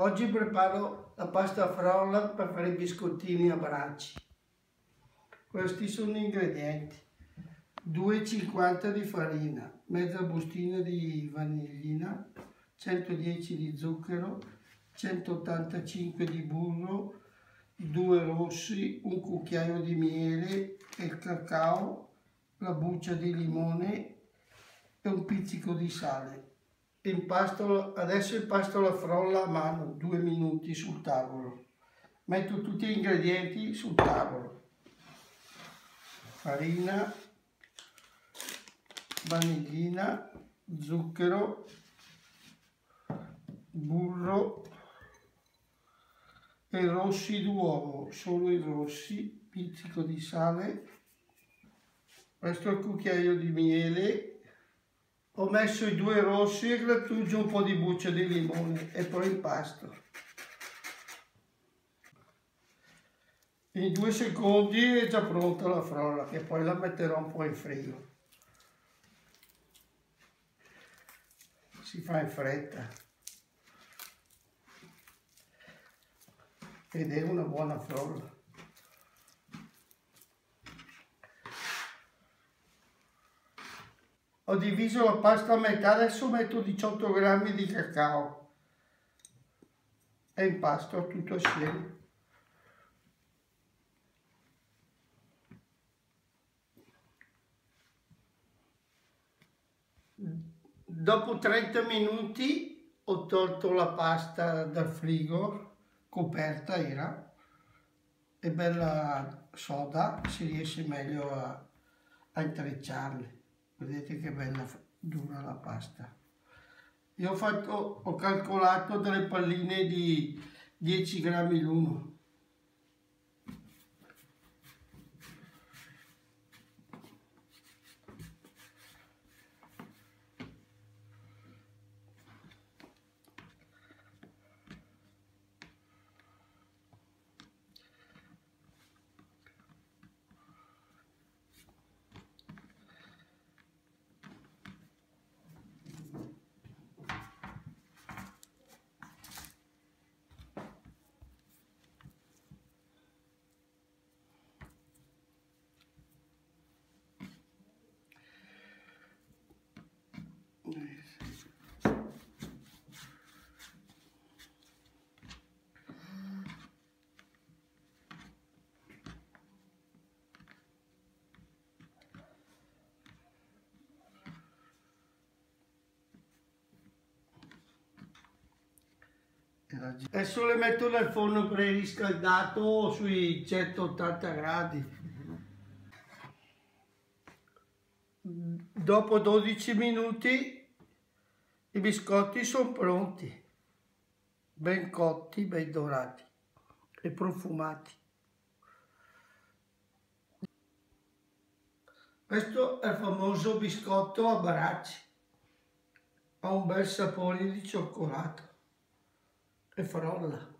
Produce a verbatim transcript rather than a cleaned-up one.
Oggi preparo la pasta frolla per fare i biscottini a bracci. Questi sono gli ingredienti: due e cinquanta di farina, mezza bustina di vanillina, centodieci di zucchero, centottantacinque di burro, due rossi, un cucchiaio di miele e cacao, la buccia di limone e un pizzico di sale. Impasto, adesso impasto la frolla a mano due minuti sul tavolo. Metto tutti gli ingredienti sul tavolo: farina, vanillina, zucchero, burro e rossi d'uovo, solo i rossi, pizzico di sale. Questo è il cucchiaio di miele. Ho messo i due rossi e grattugio un po' di buccia di limone e poi impasto. In due secondi è già pronta la frolla, che poi la metterò un po' in frigo. Si fa in fretta. Ed è una buona frolla. Ho diviso la pasta a metà, adesso metto diciotto grammi di cacao e impasto tutto assieme. Dopo trenta minuti ho tolto la pasta dal frigo, coperta era, e bella soda, si riesce meglio a, a intrecciarle. Vedete che bella dura la pasta. Io ho, fatto, ho calcolato delle palline di dieci grammi l'uno. Adesso le metto nel forno preriscaldato sui centottanta gradi. Dopo dodici minuti i biscotti sono pronti, ben cotti, ben dorati e profumati. Questo è il famoso biscotto a bracci, ha un bel sapore di cioccolato e frolla.